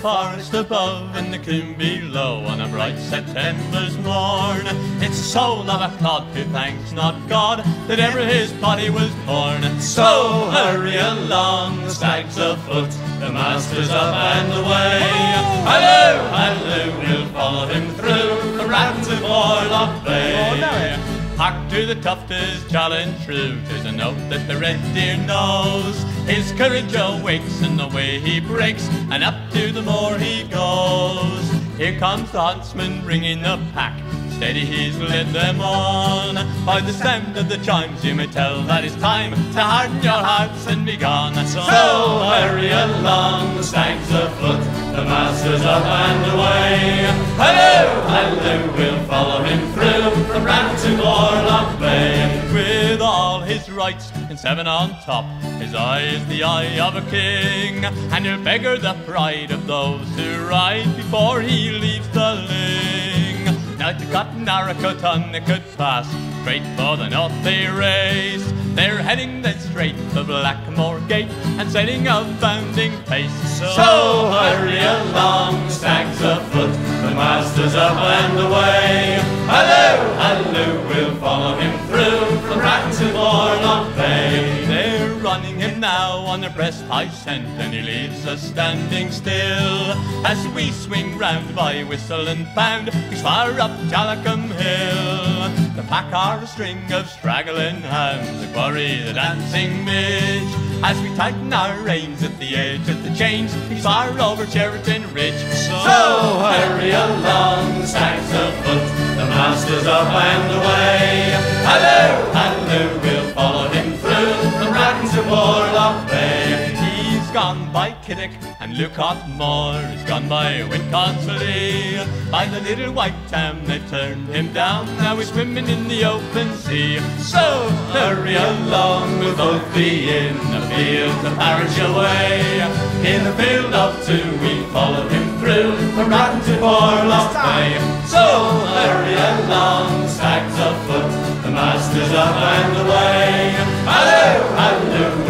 forest above and the coombe below on a bright September's morn. It's the soul of a clod who thanks not God that ever his body was born. So hurry along, the stag's afoot, the master's up and away. Halloo, halloo, we'll follow him through the rapids of Orlop Bay. Hark to the tufter's challenge shrew, 'tis a note that the red deer knows. His courage awakes and the way he breaks, and up to the moor he goes. Here comes the huntsman bringing the pack, steady he's led them on. By the sound of the chimes you may tell that it's time to harden your hearts and be gone. So hurry along, the stag's afoot, the master's up and away. Halloo, halloo, we'll follow him through from round to Orlop Bay. With all his rights and seven on top, his eye is the eye of a king, and he'll beggar the pride of those who ride before he leaves the ling. Now to Cotton Arrow, Tonic could pass, straight for the north they race. They're heading then straight for Blackmoor Gate, and setting a bounding pace. So hurry along, the stag's afoot, the master's up and away. Halloo, halloo, we'll follow him through from Bratton to Orlop Bay. They're running him now on a breast-high scent, and he leaves us standing still as we swing round by whistle and pound, he's far up Jalacombe Hill. The pack are a string of straggling hounds that worry the dancing midge. As we tighten our reins at the edge of the chains, he's far over Cheriton Ridge. So hurry along, the stag's afoot, the master's up and away. Halloo, halloo, we'll follow him through the rapids of Orlop Bay. He's gone by Kiddock and Lucott Moor, he's gone by Winconsley. By the little white town they've turned him down, now he's swimming in the open sea. So hurry along, we'll both be in the field to Parrish away. In the field of two we follow him through from Ratton to Orlop Bay. So hurry along, the stag's afoot, the master's up and away. Halloo, halloo,